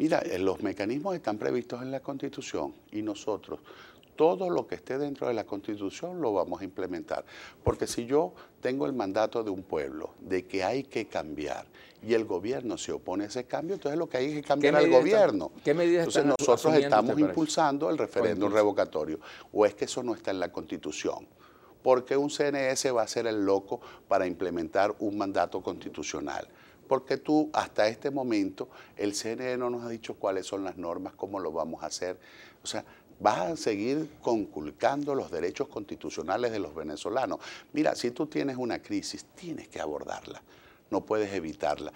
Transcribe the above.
Mira, los mecanismos están previstos en la Constitución y nosotros todo lo que esté dentro de la Constitución lo vamos a implementar. Porque si yo tengo el mandato de un pueblo de que hay que cambiar y el gobierno se opone a ese cambio, entonces lo que hay es que cambiar al gobierno. ¿Qué medidas están asumiendo? Entonces nosotros estamos impulsando el referéndum revocatorio. ¿O es que eso no está en la Constitución? Porque un CNE va a ser el loco para implementar un mandato constitucional. Porque tú, hasta este momento, el CNE no nos ha dicho cuáles son las normas, cómo lo vamos a hacer. O sea, vas a seguir conculcando los derechos constitucionales de los venezolanos. Mira, si tú tienes una crisis, tienes que abordarla, no puedes evitarla.